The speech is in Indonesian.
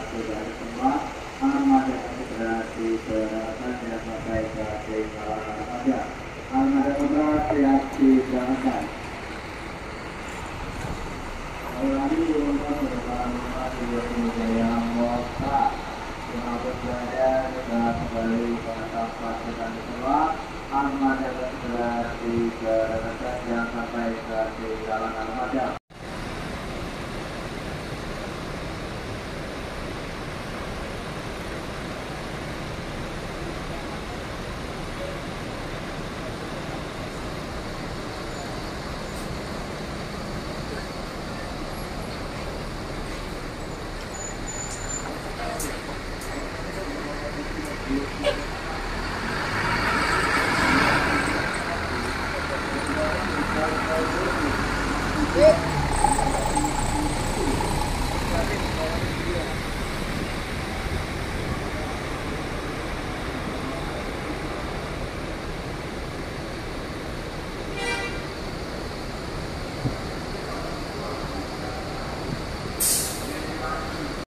saudara semua, armada konfederasi peradaban yang merdeka di kalangan remaja, armada konfederasi aktif gerakan. Melalui undang-undang pertahanan Indonesia yang melekat, yang berada sudah kembali pada tempat semula, armada konfederasi peradaban